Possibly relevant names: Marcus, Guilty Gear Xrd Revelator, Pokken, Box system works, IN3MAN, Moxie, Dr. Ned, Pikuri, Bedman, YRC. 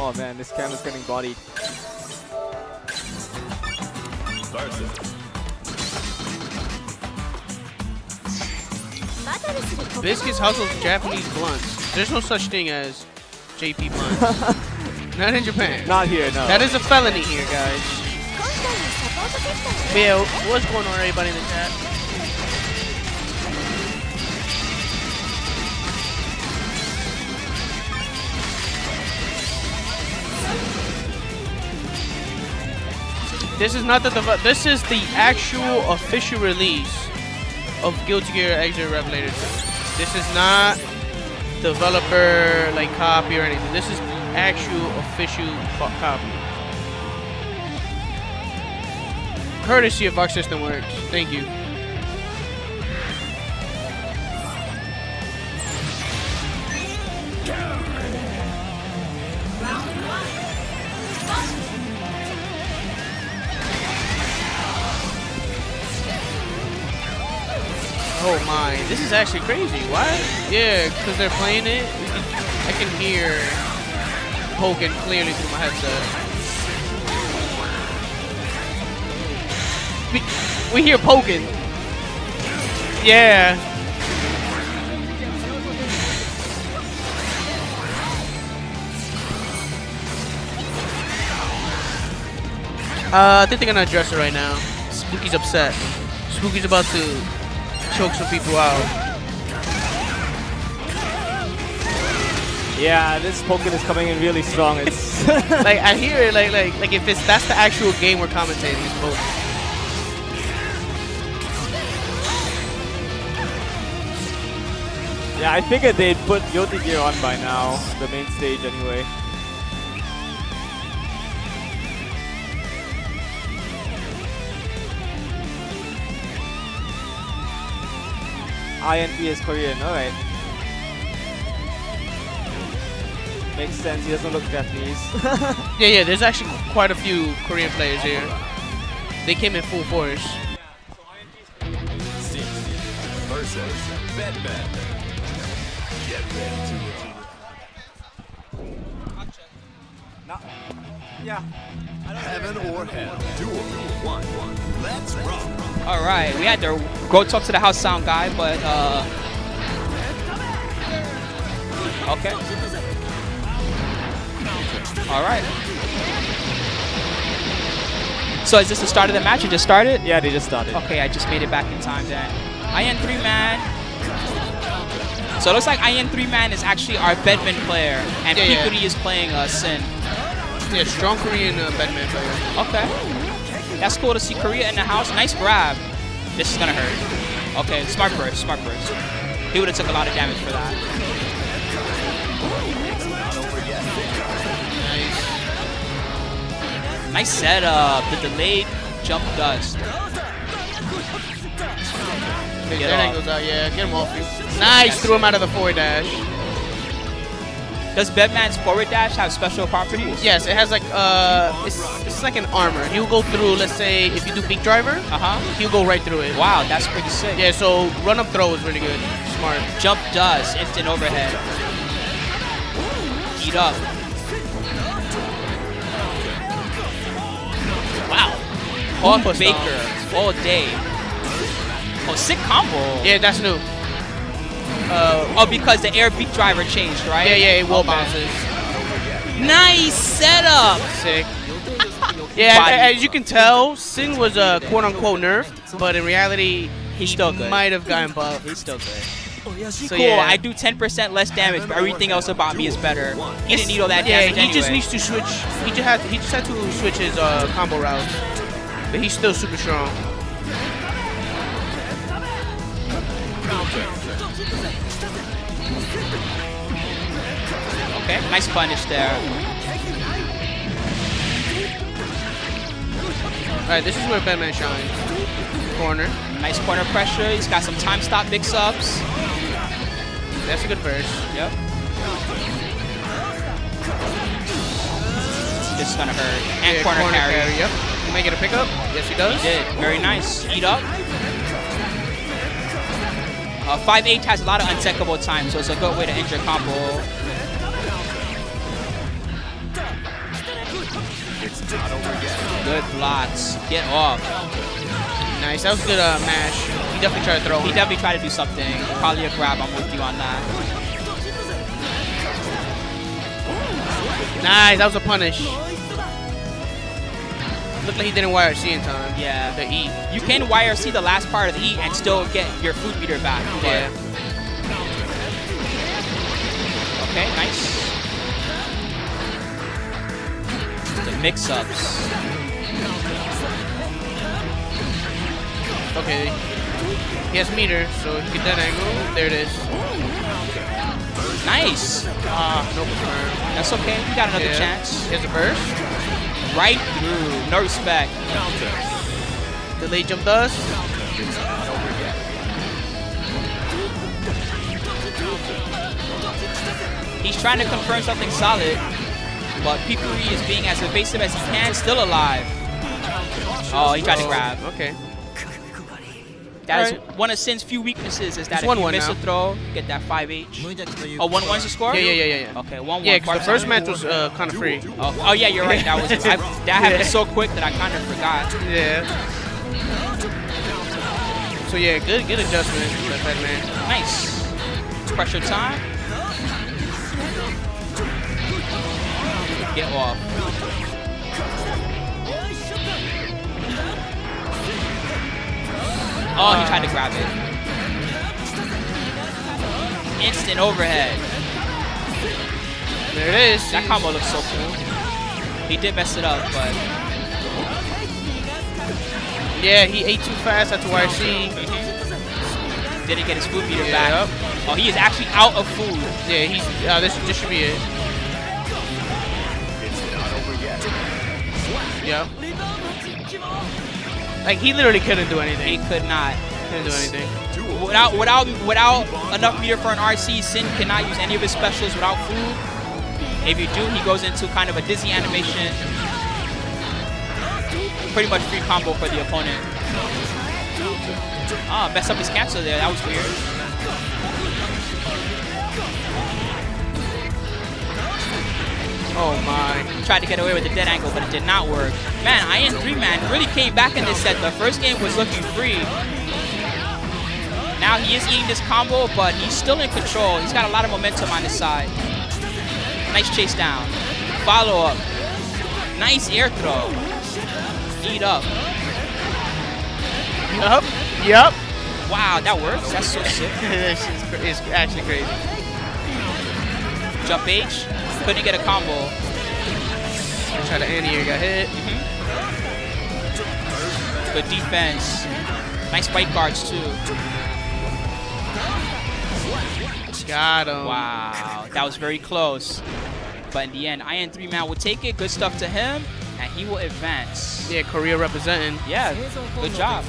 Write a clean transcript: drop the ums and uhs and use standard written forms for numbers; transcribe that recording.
Oh man, this camera's getting bodied. Biscuits hustles Japanese blunts. There's no such thing as JP blunts. Not in Japan. Not here, no. That is a felony here, guys. Bill, what's going on, everybody in the chat? This is not the this is the actual official release of Guilty Gear Xrd Revelator 2. This is not developer like copy or anything. This is the actual official copy. Courtesy of Box System Works. Thank you. Oh my, this is actually crazy. Why? Yeah, because they're playing it. I can hear Pokken clearly through my headset. We hear Pokken. Yeah. I think they're gonna address it right now. Spooky's upset. Spooky's about to choke some people out. Yeah, this Pokken is coming in really strong. It's like I hear it, like if it's that's the actual game we're commentating, it's Pokken. Yeah, I figured they'd put Guilty Gear on by now, the main stage anyway. INP is Korean, alright. Makes sense, he doesn't look Japanese. yeah, there's actually quite a few Korean players here. They came in full force. Yeah. Heaven or hell. Duel. Let's rock. All right, we had to go talk to the house sound guy, but okay. All right. So is this the start of the match? It just started? Yeah, they just started. Okay, I just made it back in time then. IN3MAN. So it looks like IN3MAN is actually our Bedman player, and Pikuri is playing Sin. Yeah, strong Korean Bedman player. Okay. That's cool to see Korea in the house. Nice grab. This is gonna hurt. Okay, smart burst, smart burst. He would have took a lot of damage for that. Nice. Nice setup. The delayed jump dust. Hey, that goes out. Yeah, get him off you. Nice. Threw him out of the forward dash. Does Bedman's forward dash have special properties? Yes, it has like it's like an armor. He'll go through. Let's say if you do big driver, he'll go right through it. Wow, that's pretty sick. Yeah, so run up throw is really good. Smart. Jump does instant overhead. Eat up. Wow. Paul Baker all day. Oh, sick combo. Yeah, that's new. Because the air beat driver changed, right? Yeah, it wall bounces. Nice setup! Sick. Yeah, as you can tell, Sin was a quote-unquote nerf, but in reality, he's still good. Might have gotten buffed. He's still good. So cool, yeah. I do 10% less damage, but everything else about me is better. He didn't need all that damage anyway. He just needs to switch. He just had to switch his combo routes, but he's still super strong. Okay, nice punish there. Alright, this is where Bedman shines. Corner. Nice corner pressure. He's got some time stop mix-ups. That's a good burst. Yep. This is gonna hurt. And yeah, corner carry. Yep. He may get a pickup. Yes, he does. He did. Very nice. Eat up. 5-8 has a lot of untackable time, so it's a good way to enter combo. It's not over yet. Good blocks. Get off. Nice. That was good mash. He definitely tried to throw. He definitely tried to do something. Probably a grab. I'm with you on that. Nice. That was a punish. Looked like he didn't YRC in time. Yeah. The E. You can YRC the last part of the E and still get your food meter back. Yeah. Okay, nice. Mix-ups. Okay. He has meter, so he can that angle. There it is. Nice! No confirm. That's okay. We got another chance. Here's a burst. Right through. No respect. Delay jump does. He's trying to confirm something solid. But Pipuri is being as evasive as he can, still alive. Oh, he tried to grab. Okay. That is one of Sin's few weaknesses, is that if you miss a throw, get that 5H. Oh, 1-1's the score? Yeah. Okay, 1-1. Yeah, because the first match was kind of free. Oh, yeah, you're right. That was that happened so quick that I kind of forgot. Yeah. So, yeah, good adjustment. Nice. Pressure time. Get off. Oh, he tried to grab it. Instant overhead. There it is. That combo looks so cool. He did mess it up, but... Yeah, he ate too fast at the YRC. Didn't get his food meter back. Oh, he is actually out of food. Yeah, he's... this should be it. Yeah. Like, he literally couldn't do anything. He could not. Couldn't do anything. Without enough meter for an RC, Sin cannot use any of his specials without food. If you do, he goes into kind of a dizzy animation. Pretty much free combo for the opponent. Ah, messed up his cancel there. That was weird. Oh my. Tried to get away with the dead angle, but it did not work. Man, IN3MAN really came back in this set. The first game was looking free. Now he is eating this combo, but he's still in control. He's got a lot of momentum on his side. Nice chase down. Follow up. Nice air throw. Eat up. Yup. Wow, that works. That's so sick. It's actually crazy. Jump H. Couldn't get a combo. Try to anti-air, got hit. Good defense. Nice spike guards, too. Got him. Wow, that was very close. But in the end, IN3MAN will take it. Good stuff to him, and he will advance. Yeah, Korea representing. Yeah, good job.